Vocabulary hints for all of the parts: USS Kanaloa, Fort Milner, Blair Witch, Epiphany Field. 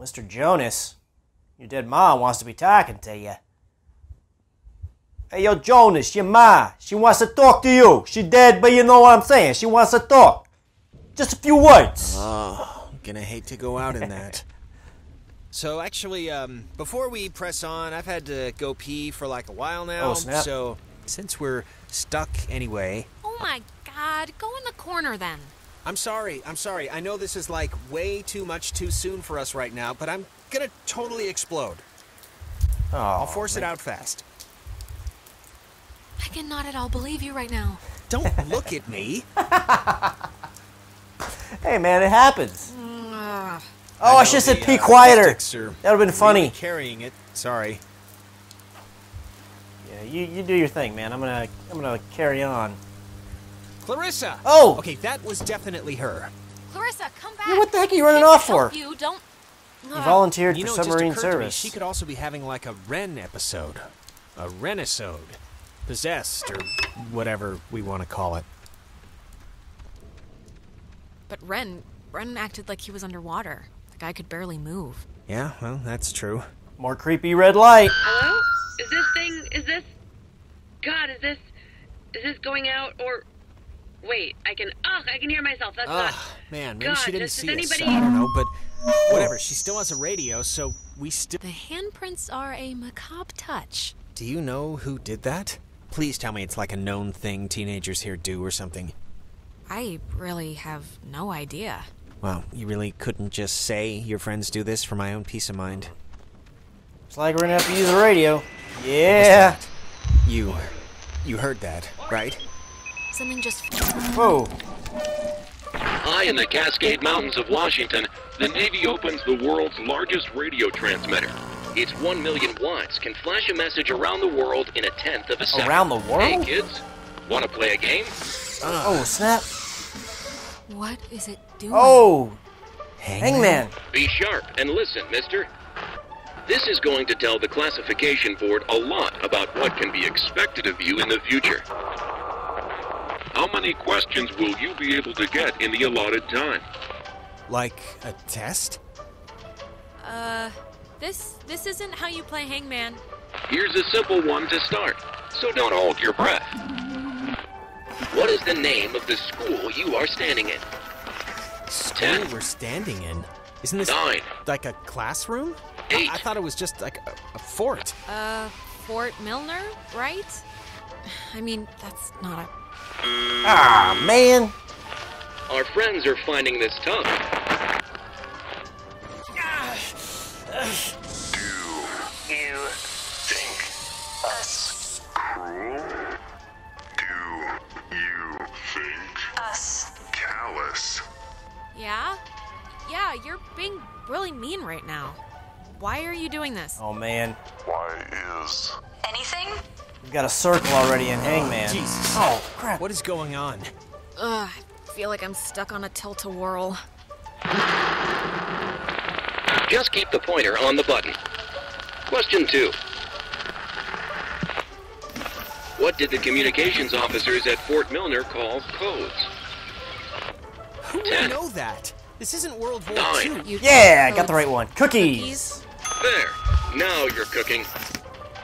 Mr. Jonas, your dead ma wants to be talking to you. Hey, yo, Jonas, your ma, she wants to talk to you. She dead, but you know what I'm saying. She wants to talk. Just a few words. Oh, I'm gonna hate to go out in that. So, actually, before we press on, I've had to go pee for like a while now. Oh, snap. So, since we're stuck anyway... Oh my god, go in the corner then. I'm sorry. I know this is like way too much too soon for us right now, but I'm gonna totally explode. Oh, I'll force it out fast. I cannot at all believe you right now. Don't look at me. Hey, man, it happens. Oh, I should have said pee quieter. That would have been funny. Really carrying it. Sorry. Yeah, you do your thing, man. I'm gonna carry on. Clarissa. Oh. Okay, that was definitely her. Clarissa, come back. Yeah, what the heck are you running off for? You don't. You volunteered for submarine service. She could also be having like a Ren episode, a Renisode, possessed or whatever we want to call it. But Ren acted like he was underwater. The guy could barely move. Yeah, well, that's true. More creepy red light. Hello? Is this thing? Is this? God, is this? Is this going out or? Wait, I can hear myself. That's not. Man, maybe God, she didn't see us. So I don't know, but whatever. She still has a radio, so we still. The handprints are a macabre touch. Do you know who did that? Please tell me it's like a known thing teenagers here do or something. I really have no idea. Wow, you really couldn't just say your friends do this for my own peace of mind. It's like we're gonna have to use the radio. Yeah. You heard that, right? Something just... Whoa. High in the Cascade Mountains of Washington, the Navy opens the world's largest radio transmitter. It's 1,000,000 watts, can flash a message around the world in 1/10 of a second. Around the world? Hey kids, wanna play a game? Oh, snap. What is it doing? Oh! Hangman. Be sharp and listen, mister. This is going to tell the classification board a lot about what can be expected of you in the future. How many questions will you be able to get in the allotted time? Like a test? This isn't how you play Hangman. Here's a simple one to start, so don't hold your breath. What is the name of the school you are standing in? School 10. We're standing in? Isn't this 9. Like a classroom? 8. I thought it was just like a fort. Fort Milner, right? I mean, that's not a... Ah, man. Our friends are finding this tough. Do you think us cruel? Do you think us callous? Yeah? Yeah, you're being really mean right now. Why are you doing this? Oh, man. Why is... Anything? We've got a circle already in Hangman. Oh, Jesus. Oh, crap. What is going on? Ugh, I feel like I'm stuck on a tilt-a-whirl. Just keep the pointer on the button. Question 2. What did the communications officers at Fort Milner call codes? Who would know that? This isn't World War II. Yeah, I got the right one. Cookies! There. Now you're cooking.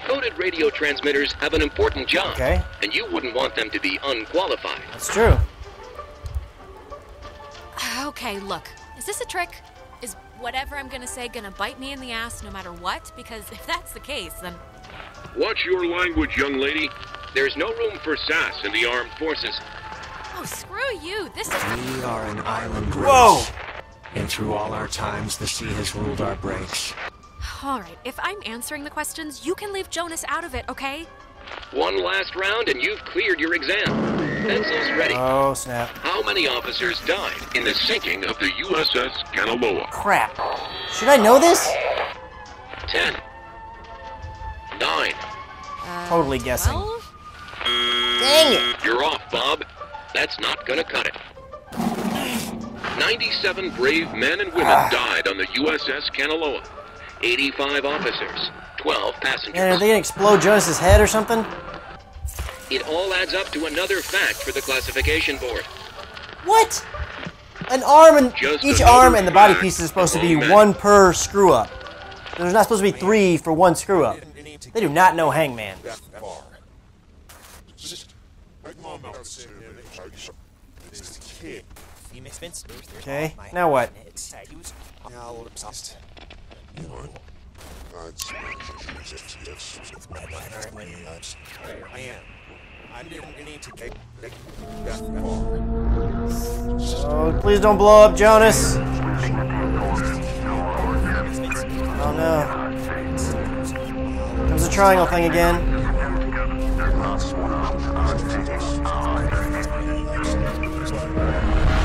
Coded radio transmitters have an important job, okay, and you wouldn't want them to be unqualified. That's true. Okay, look. Is this a trick? Is whatever I'm gonna say gonna bite me in the ass no matter what? Because if that's the case, then... Watch your language, young lady. There's no room for sass in the armed forces. Oh, screw you. This is... We are an island race. Whoa! And through all our times, the sea has ruled our breaks. All right, if I'm answering the questions, you can leave Jonas out of it, okay? One last round and you've cleared your exam. Pencils ready. Oh, snap. How many officers died in the sinking of the USS Kanaloa? Crap. Should I know this? 10. 9. Totally guessing. 12? Dang it. You're off, Bob. That's not gonna cut it. 97 brave men and women died on the USS Kanaloa. 85 officers, 12 passengers. Yeah, are they gonna explode Jonas' head or something? It all adds up to another fact for the classification board. What? an arm and each arm and the body piece is supposed to be one per screw up. There's not supposed to be three for one screw up. They do not know Hangman. Okay, now what? Oh, please don't blow up, Jonas. Oh no. There's a triangle thing again.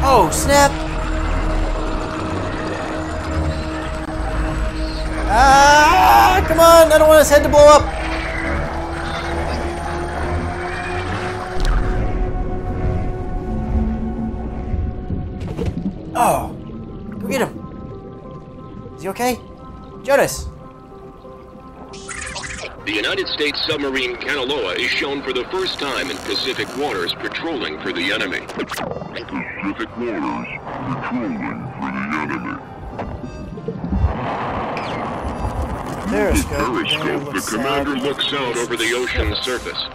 Oh, snap! Ah, come on! I don't want his head to blow up! Oh! Go get him! Is he okay? Jonas! The United States submarine Kanaloa is shown for the first time in Pacific waters patrolling for the enemy. Pacific waters patrolling for the enemy. With periscope, the commander looks out over the ocean's surface.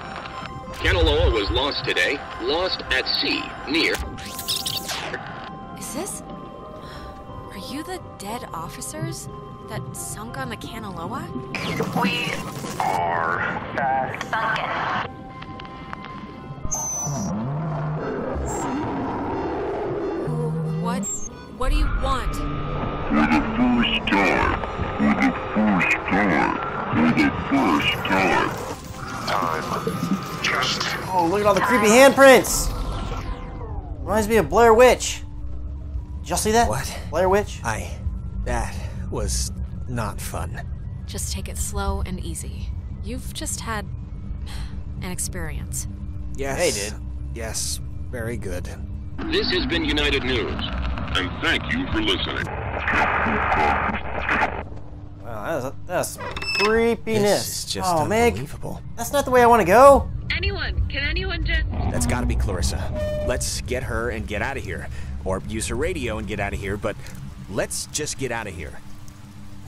Kanaloa was lost today, lost at sea, near... Is this... Are you the dead officers? That sunk on the Kanaloa? We are sunken. What? What do you want? For the first time. Time. Just. Oh, look at all the creepy handprints! Reminds me of Blair Witch. Did y'all see that? What? Blair Witch? That was not fun. Just take it slow and easy. You've just had an experience. Yes, they did. Yes, very good. This has been United News, and thank you for listening. Wow, that's some creepiness. This is just unbelievable. Meg, that's not the way I want to go. Can anyone just... That's gotta be Clarissa. Let's get her and get out of here. Or use her radio and get out of here, but let's just get out of here.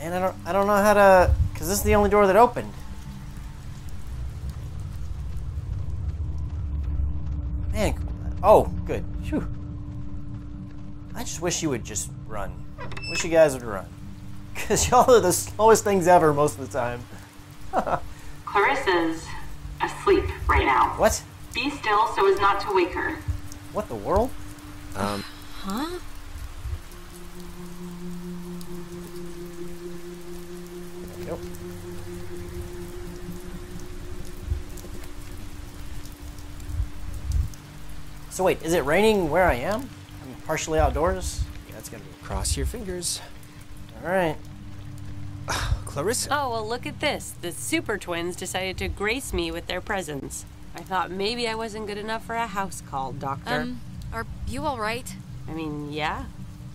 And I don't know how to, because this is the only door that opened. Man, oh, good. Phew. I just wish you would just run. Wish you guys would run. Because y'all are the slowest things ever most of the time. Clarissa's asleep right now. What? Be still so as not to wake her. What the world? Huh? Nope. So wait, is it raining where I am? I'm partially outdoors? Yeah, it's gonna be... Cross your fingers. Alright. Clarissa. Oh, well look at this. The Super Twins decided to grace me with their presence. I thought maybe I wasn't good enough for a house call, Doctor. Are you alright? I mean, yeah.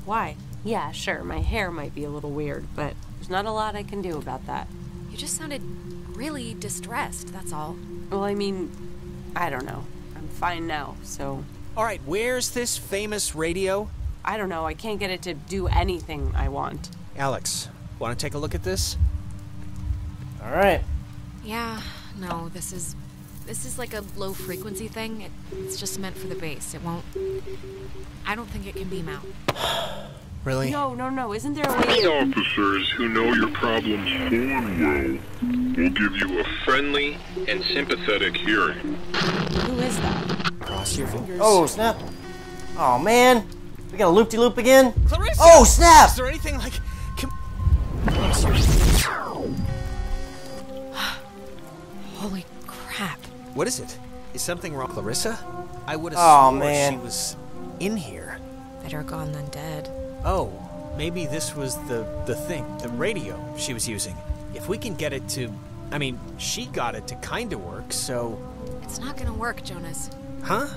Why? Yeah, sure, my hair might be a little weird, but... There's not a lot I can do about that. You just sounded really distressed, that's all. Well, I mean, I don't know. I'm fine now, so... Alright, where's this famous radio? I don't know, I can't get it to do anything I want. Alex, want to take a look at this? Alright. Yeah, no, this is like a low-frequency thing. It's just meant for the bass. It won't... I don't think it can beam out. Really? No, isn't there a way to... Officers who know your problems form well will give you a friendly and sympathetic hearing. Who is that? Cross your fingers. Oh, snap. Oh, man. We got a loop-de-loop again? Clarissa! Oh, snap! Is there anything like... Holy crap. What is it? Is something wrong, Clarissa? I would have sworn she was in here. Better gone than dead. Oh, maybe this was the thing, the radio she was using. If we can get it to... I mean, she got it to kinda work, so... It's not gonna work, Jonas. Huh?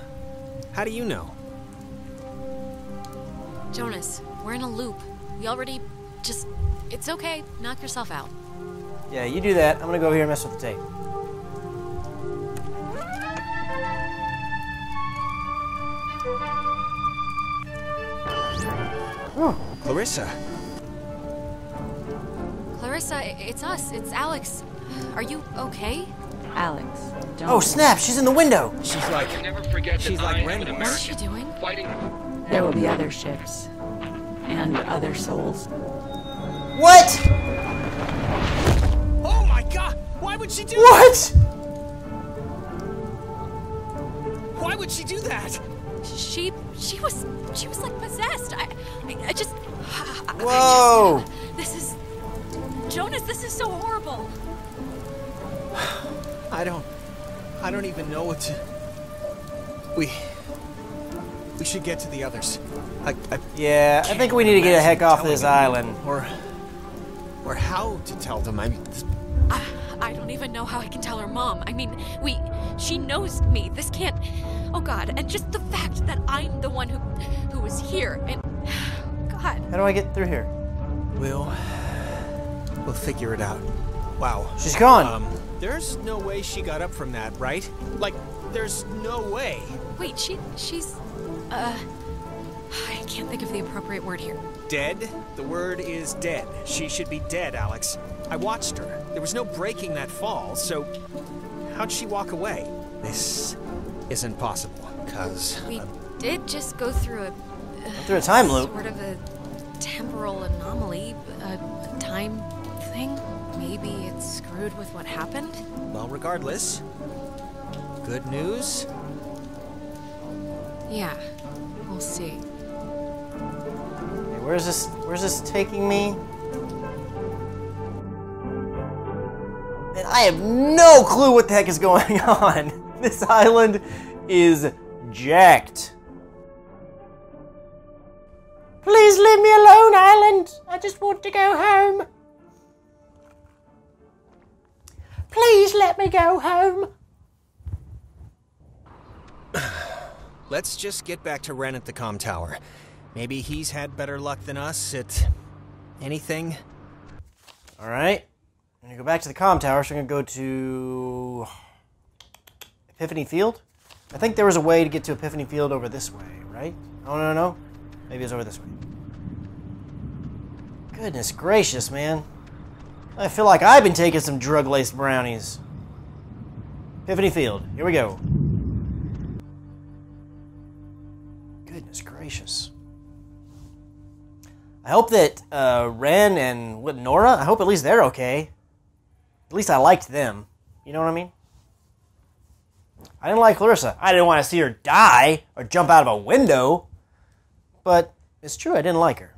How do you know? Jonas, we're in a loop. We already just... It's okay, knock yourself out. Yeah, you do that. I'm gonna go over here and mess with the tape. Oh. Clarissa. Clarissa, it's us. It's Alex. Are you okay? Alex, don't. Oh, snap. She's in the window. She's like... She's like random. What's she doing? Fighting. There will be other ships. And other souls. What? Oh, my God. Why would she do that? What? Why would she do that? She was like possessed. I just... Whoa! Jonas, this is so horrible. I don't even know what to... We should get to the others. Yeah, I think we need to get the heck off this island. Or how to tell them. I mean... I don't even know how I can tell her mom. I mean, she knows me. This can't... Oh, God. And just the fact that I'm the one who was here. And... God. How do I get through here? We'll figure it out. Wow. She's gone. There's no way she got up from that, right? Like, there's no way. Wait, she's I can't think of the appropriate word here. Dead? The word is dead. She should be dead, Alex. I watched her. There was no breaking that fall, so how'd she walk away? This isn't possible, because... We did just go through a time loop. Sort of a temporal anomaly, a time thing. Maybe it's screwed with what happened? Well, regardless, good news? Yeah, we'll see. Where's this taking me? Man, I have no clue what the heck is going on. This island is jacked. Please leave me alone, island. I just want to go home. Please let me go home. Let's just get back to Ren at the comm tower. Maybe he's had better luck than us at anything. All right, I'm gonna go back to the comm tower. So I'm gonna go to Epiphany Field. I think there was a way to get to Epiphany Field over this way, right? Oh no, maybe it's over this way. Goodness gracious, man! I feel like I've been taking some drug-laced brownies. Epiphany Field. Here we go. Goodness gracious. I hope that Ren and Nora, I hope at least they're okay. At least I liked them. You know what I mean? I didn't like Clarissa. I didn't want to see her die or jump out of a window. But it's true, I didn't like her.